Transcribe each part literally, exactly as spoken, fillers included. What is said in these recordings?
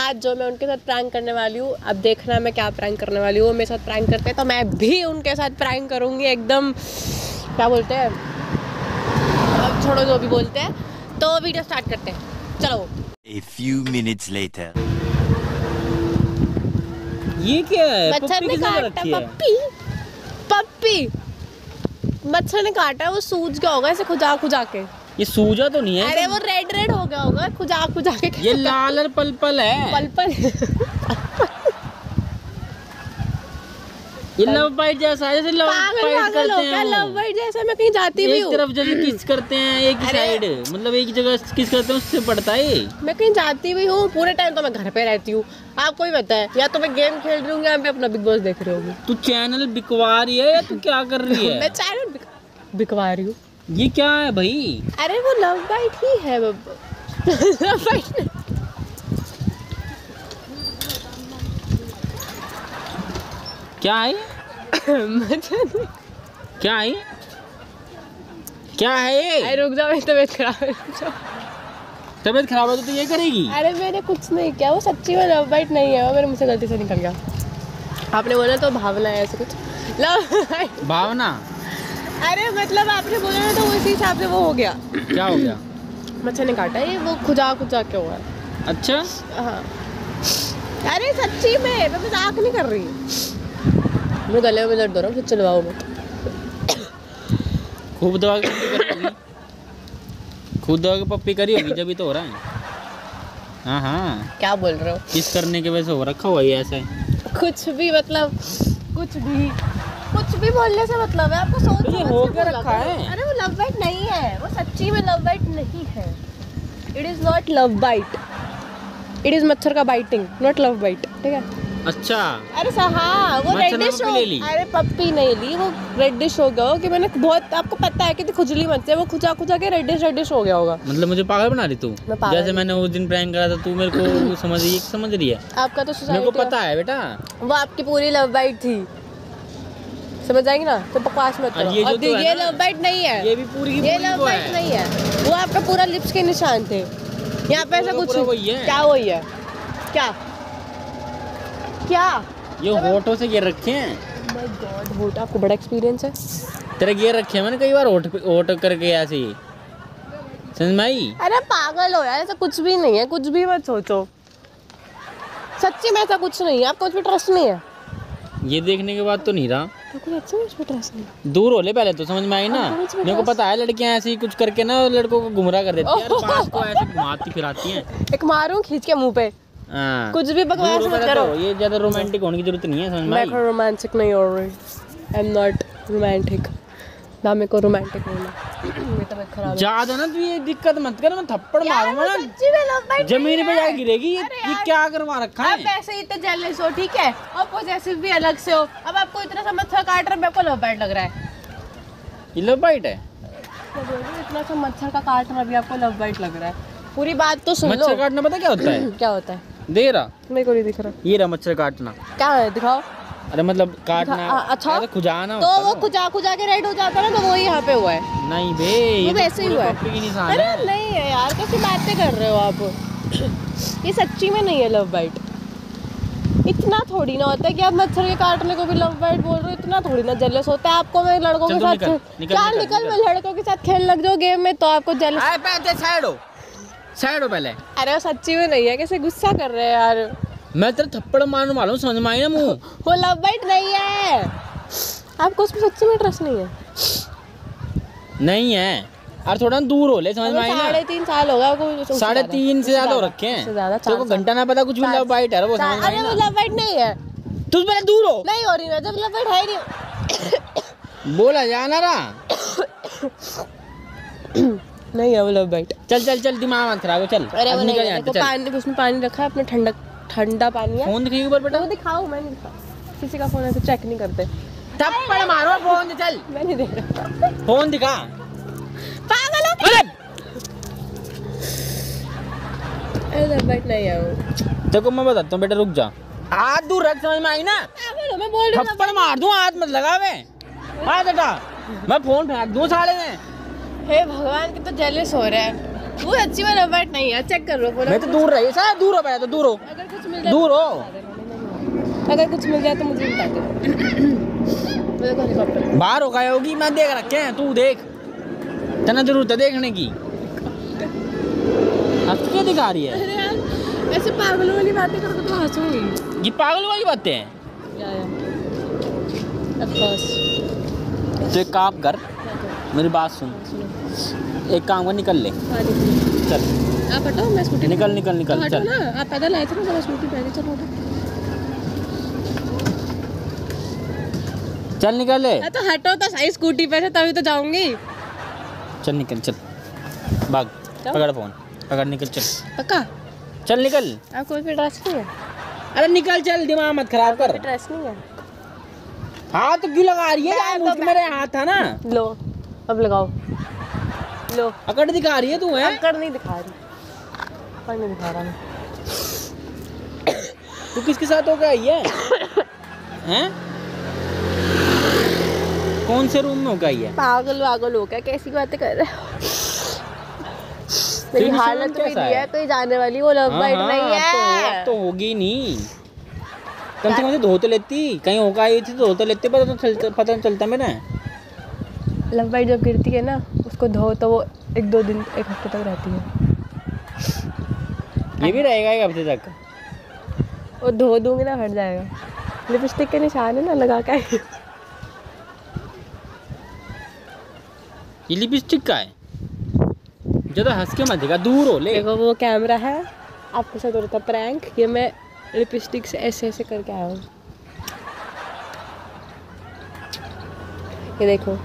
आज जो मैं उनके साथ प्रैंक करने वाली हूँ, अब देखना मैं क्या प्रैंक करने वाली हूँ। वो मेरे साथ प्रैंक करते हैं तो मैं भी उनके साथ प्रैंक करूँगी, एकदम क्या बोलते हैं, अब छोड़ो जो भी बोलते हैं, तो वीडियो स्टार्ट करते हैं, चलो। A few minutes later. ये क्या है? मच्छर ने काटा। पप्पी पप्पी मच्छर ने काटा, वो सूज गया होगा ऐसे खुजा खुजा के। ये सूजा तो नहीं है, अरे वो रेड रेड हो गया होगा खुजा खुजा के। ये लाल और पलपल है, पलपल ये लव बाइट जैसा है, जैसे लव बाइट करते हैं, लव बाइट जैसा। मैं कहीं जाती भी हूँ, एक तरफ जैसे किस करते हैं, एक ही साइड, मतलब एक जगह किस करते हैं, उससे पड़ता है। मैं कहीं जाती भी हूँ, पूरे टाइम तो मैं घर पे रहती हूँ, आपको भी पता है, या तो मैं गेम खेल रही हूँ या मैं अपना बिग बॉस देख रही हूँ। तू चैनल बिकवा रही है या तू क्या कर रही है? मैं चैनल बिकवा रही हूँ। ये क्या है भाई? अरे वो लव बाइट ही है, लव बाइट। क्या है? क्या है? क्या है? अरे रुक जाओ, मेरी तबीयत खराब है। तबीयत खराब है तो तू ये करेगी? अरे मैंने कुछ नहीं किया, वो सच्ची में लव बाइट नहीं है, वो मेरे मुझसे गलती से निकल गया। आपने बोला तो भावना है ऐसे कुछ, लव बाइट भावना। अरे मतलब आपने बोला ना तो उसी हिसाब से वो हो गया। क्या हो गया? मच्छर ने काटा, ये वो खुजा खुजा के हुआ है। अच्छा हाँ, अरे सच्ची में मैं मजाक नहीं कर रही, मेरे गले में दर्द हो रहा है, फिर चलवाओ मत। खूब दवा के पप्पी करी होगी, खूब दवा के पप्पी करी होगी जब भी तो हो रहा है। हाँ हाँ क्या बोल रहे हो? किस करने के वजह से हो रखा हुआ ये ऐसे कुछ भी, मतलब कुछ भी कुछ भी बोलने से मतलब है आपको, सोच ये हो के रखा है। अरे वो लव बाइट नहीं है, वो सच्ची में लव बाइट नहीं है। It is not love bite, it is मच्छर का बाइटिंग, नॉट लव बाइट, ठीक है? अच्छा अरे हाँ, वो रेडिश हो, अरे पप्पी नहीं ली, वो रेडिश हो गया हो कि मैंने बहुत, आपको पता है कि खुजली मच्छर, वो खुजा खुजा के रेडिश रेडिश हो गया होगा। मतलब मुझे पागल बना रही तू, जैसे मैंने उस दिन प्रैंक करा था, तू मेरे को समझ रही है, समझ रही है? आपका तो सोसाइटी को पता है बेटा, वो आपकी पूरी लव बाइट थी, समझ आएगी ना, तो बकवास मत करो। ये, तो ये लव बाइट नहीं है, ये भी पूरी ये लव बाइट नहीं है, वो आपका पूरा लिप्स के निशान थे यहाँ पे, ऐसा कुछ क्या वही है क्या क्या ये होठों से गिर रखे हैं। oh my God, होठ आपको बड़ा एक्सपीरियंस है, तेरे गिर रखे हैं मैंने कई बार, होठ होठ करके ऐसे ही, समझ में आई? अरे पागल हो यार, ऐसा कुछ भी नहीं है, कुछ भी मत सोचो, सच्ची में ऐसा कुछ नहीं है, आपको कुछ भी ट्रस्ट नहीं है। ये देखने के बाद तो नहीं रहा, दूर हो ले पहले तो, समझ में आई ना? मेरे को पता है लड़कियां ऐसे ही कुछ करके ना लड़कों को गुमराह कर देती हैं, पास को ऐसे घुमाती फिराती हैं, एक मारूं खींच के मुंह पे। कुछ भी बकवास मत करो, ये ज्यादा रोमांटिक होने की जरूरत नहीं है, समझ में आई? मैं रोमांटिक नहीं हो रही, आई एम नॉट रोमांटिक, ना मेरे को रोमांटिक होना ज्यादा ना, तू ये दिक्कत मत कर, मैं थप्पड़ मारूंगा जमीन पे जाकर गिरेगी। ये क्या करवा रखा है? आप ऐसे इतने जेलस हो, ठीक है, और पॉसेसिव भी अलग से हो, अब आपको इतना सा मच्छर काट रहा है, मेरे को लव बाइट लग रहा है। ये लव बाइट है? इतना सा मच्छर का काटना भी आपको लव बाइट लग रहा है? पूरी बात तो सुन लो। मच्छर काटना पता क्या होता है? क्या होता है? दे रहा, मेरे को नहीं दिख रहा, ये रहा मच्छर काटना। क्या है दिखाओ? अरे मतलब काटना, अच्छा खुजाना, तो वो खुजा खुजा के रेड हो जाता है ना, तो वो यहाँ पे हुआ है। नहीं बे, ये वैसे ही हुआ है। अरे नहीं है यार, कैसी बातें कर रहे हो आप, ये सच्ची में नहीं है लव बाइट। इतना थोड़ी ना होता है कि आप मच्छर के काटने को भी लव बाइट बोल रहे हो, इतना थोड़ी ना जेलस होता है आपको। मैं लड़कों के साथ यार निकल, मैं लड़कों के साथ खेलने लग जाऊँ गेम में तो आपको जेलस। साइड हो पहले, अरे वो सच्ची में नहीं है, कैसे गुस्सा कर रहे हैं यार, मैं तेरे थप्पड़ मारने वाला हूँ, समझ में आई ना? मुँह वो लव बाइट नहीं है, आपको उसमें सच्ची में ट्रस्ट नहीं है। नहीं है यार, थोड़ा दूर हो ले, समझ में आई ना? साढ़े तीन साल हो गया, साढ़े तीन से ज़्यादा हो रखे हैं, तो घंटा ना पता कुछ भी लव बाइट है वो, समझ में आई ना? लव बाइट नहीं है, तुम पहले दूर हो। नहीं हो रही है, जब लव बाइट है नहीं, बोला जाना रहा नहीं है वो लव बाइट। चल चल चल, दिमाग मत खराब हो, चल। अरे वो नहीं, पानी उसमें पानी रखा है अपने, ठंडा ठंडा पानी है। फोन दिखाइए ऊपर बेटा। वो दिखाओ, मैं नहीं दिखाऊं, किसी का फोन ऐसे चेक नहीं करते। थप्पड़ मारो, फोन दे, चल। मैं नहीं देख रहा, फोन दिखा। पागल हो क्या? अरे लव बाइट नहीं है वो, देखो मैं बताता हूं बेटा, रुक जा, हाथ दूर रख, समझ में आई ना? पागल हो, मैं बोल रही हूं थप्पड़ मार दूं, हाथ मत लगावे। हां बेटा, मैं फोन फेंक दूं साले में। हे भगवान, के तो जेलस हो रहा है। वो अच्छी में रबट नहीं है, चेक कर लो। मैं तो दूर रही सर, दूर हो पाया तो दूर हो, अगर कुछ मिल जाए दूर हो, अगर कुछ मिल जाए तो मुझे बता दो। मेरे को हेलीकॉप्टर बाहर हो गए होगी, मैं देख रखे हैं, तू देख, तना जरूरत है देखने की। अब क्या दिखा रही है? अरे यार ऐसे पागलों वाली बातें करके तो हंसूंगी। ये पागलों वाली बातें हैं तो एक काम कर, मेरी बात सुन, एक काम कर, निकल ले चल। आप हटो, मैं स्कूटी निकल निकल निकल तो चल ना, आप पैदल आए थे ना, स्कूटी पैदल चलो चल निकल ले। तो हटो तो सही स्कूटी पे से, तभी तो जाऊंगी। चल निकल, चल भाग, पकड़ फोन पकड़, निकल चल, पक्का चल निकल। आप कोई भी ड्रेस नहीं है? अरे निकल चल, दिमाग मत खराब कर। ड्रेस नहीं है? हाथ तो क्यों लगा रही है? तो मेरे हाथ था ना, लो अब लगाओ, लो अकड़ दिखा रही है तू है। अकड़ नहीं दिखा रही, अकड़ नहीं दिखा रहा मैं। तू किसके साथ हो गया है? हैं कौन से रूम में हो गया है? पागल वागल हो गया, कैसी बातें कर रहे हो? मेरी हालत भी नहीं है कोई जाने वाली, वो लव बाइट नहीं है तो होगी नहीं। कम से कम धो तो लेती, कहीं होगा ये चीज धो तो लेती, पता तो पता चलता। मैंने लव बाइट जब गिरती है ना, उसको धो तो वो एक दो दिन एक हफ्ते तक रहती है। ये भी रहेगा एक हफ्ते तक, वो धो दूंगी ना हट जाएगा। लिपस्टिक के निशान है ना, लगा के आई। ये लिपस्टिक का है, ज़्यादा हंस के मत दिखा, दूर हो ले। देखो वो कैमरा है, आपके साथ हो रहा था प्रैंक, ये मैं लिपस्टिक से ऐसे ऐसे करके आया हूँ। ये देखो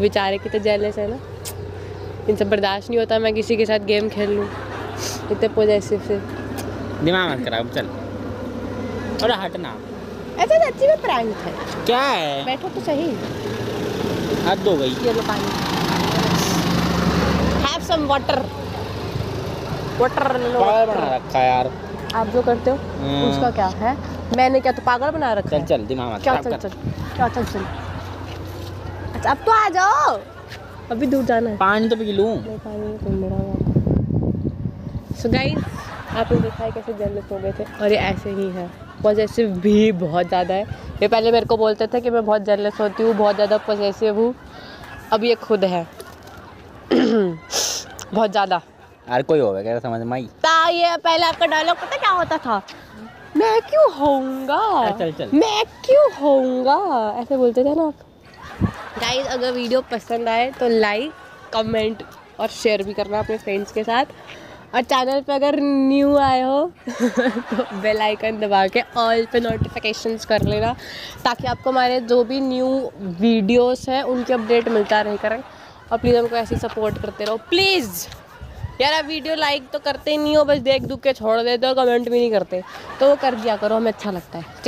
बेचारे की तो जेलस है ना, इनसे बर्दाश्त नहीं होता मैं किसी के साथ गेम खेल लूँ, इतने पॉजिटिव से। दिमाग मत खराब, चल और हटना। अच्छा अच्छी में प्रैंक है क्या है? बैठो तो सही, हाथ धो गई। ये लो पानी, हैव सम वाटर। वाटर लो। पागल बना रखा है यार, आप जो करते हो उसका क्या है? मैंने क्या तो पागल बना रखा है? चल चल दिमाग मत खराब कर, चल चल चल चल। अब तो आ जाओ, अभी दूर जाना है। पानी तो पी लूं। नहीं पानी नहीं मेरा होगा। सो गाइस आपने देखा है कैसे जेलस हो गए थे, और ये ऐसे ही है। पॉजेसिव भी बहुत ज़्यादा है, ये पहले मेरे को बोलते थे कि मैं बहुत जेलस होती हूँ, बहुत ज़्यादा पॉजेसिव हूँ, अब ये खुद है। बहुत ज़्यादा यार कोई होगा क्या समझ में आई? ये पहले आपका डायलॉग पता क्या होता था? मैं क्यों होऊंगा, मैं क्यों होऊंगा, ऐसे बोलते थे ना आप। गाइस अगर वीडियो पसंद आए तो लाइक, कमेंट और शेयर भी करना अपने फ्रेंड्स के साथ, और चैनल पे अगर न्यू आए हो तो बेल आइकन दबा के ऑल पे नोटिफिकेशंस कर लेना, ताकि आपको हमारे जो भी न्यू वीडियोस हैं उनकी अपडेट मिलता रहे करें। और प्लीज़ हमको ऐसे सपोर्ट करते रहो प्लीज़ यार। आप वीडियो लाइक तो करते नहीं हो, बस देख दुख के छोड़ देते हो, कमेंट भी नहीं करते, तो वो कर दिया करो, हमें अच्छा लगता है।